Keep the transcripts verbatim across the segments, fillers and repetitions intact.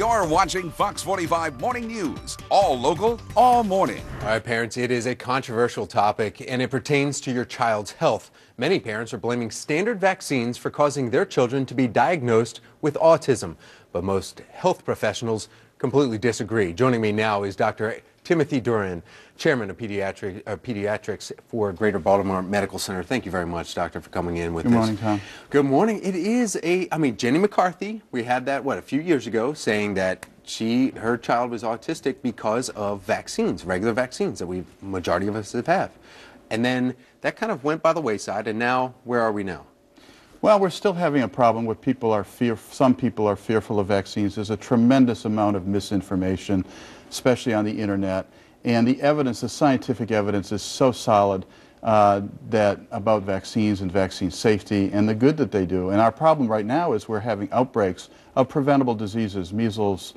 You're watching Fox forty-five Morning News, all local, all morning. All right, parents, it is a controversial topic, and it pertains to your child's health. Many parents are blaming standard vaccines for causing their children to be diagnosed with autism, but most health professionals completely disagree. Joining me now is Doctor Timothy Doran, Chairman of Pediatric, uh, Pediatrics for Greater Baltimore Medical Center. Thank you very much, Doctor, for coming in with us. Good morning, Tom. Good morning. It is a, I mean, Jenny McCarthy, we had that, what, a few years ago, saying that she, her child was autistic because of vaccines, regular vaccines that we, majority of us have. And then that kind of went by the wayside, and now, where are we now? Well, we're still having a problem where people are fear, some people are fearful of vaccines. There's a tremendous amount of misinformation, especially on the internet. And the evidence, the scientific evidence is so solid uh, that about vaccines and vaccine safety and the good that they do. And our problem right now is we're having outbreaks of preventable diseases, measles,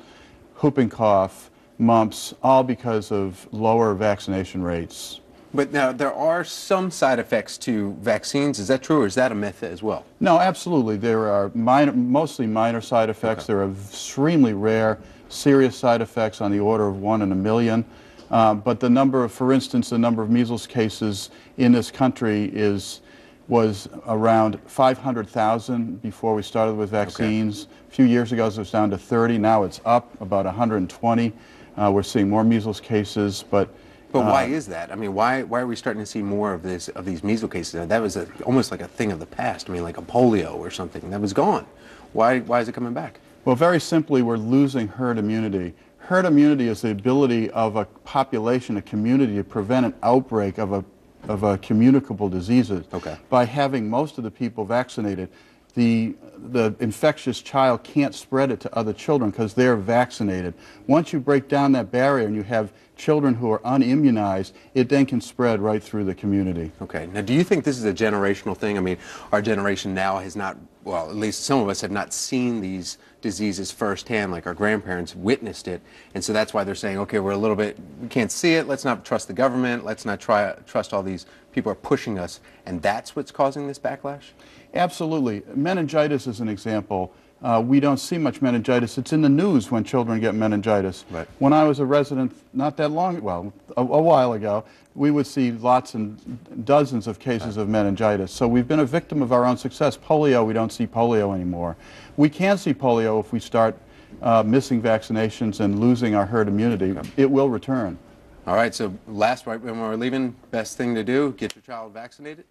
whooping cough, mumps, all because of lower vaccination rates. But now, there are some side effects to vaccines. Is that true, or is that a myth as well? No, absolutely. There are minor, mostly minor side effects. Okay. There are extremely rare, serious side effects on the order of one in a million. Uh, but the number of, for instance, the number of measles cases in this country is was around five hundred thousand before we started with vaccines. Okay. A few years ago, it was down to thirty. Now it's up about one hundred twenty. Uh, we're seeing more measles cases, but... But why is that? I mean, why why are we starting to see more of this of these measles cases? That was a, almost like a thing of the past. I mean, like a polio or something that was gone. Why why is it coming back? Well, very simply, we're losing herd immunity. Herd immunity is the ability of a population, a community, to prevent an outbreak of a of a communicable disease. Okay. By having most of the people vaccinated, the the infectious child can't spread it to other children because they're vaccinated. Once you break down that barrier and you have children who are unimmunized, it then can spread right through the community. Okay. Now, do you think this is a generational thing? I mean, our generation now has not, well, at least some of us have not seen these diseases firsthand, like our grandparents witnessed it, and so that's why they're saying, okay, we're a little bit, we can't see it, let's not trust the government, let's not try trust all these people are pushing us, and that's what's causing this backlash? Absolutely. Meningitis is an example. Uh, we don't see much meningitis. It's in the news when children get meningitis. Right. When I was a resident not that long, well, a, a while ago, we would see lots and dozens of cases right. of meningitis. So we've been a victim of our own success. Polio, we don't see polio anymore. We can see polio if we start uh, missing vaccinations and losing our herd immunity. Okay. It will return. All right, so last, right when we're leaving, best thing to do, get your child vaccinated?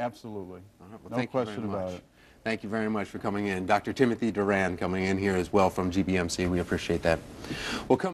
Absolutely. All right, well, no thank question you very about much. it. Thank you very much for coming in. Doctor Timothy Doran coming in here as well from G B M C. We appreciate that. We'll come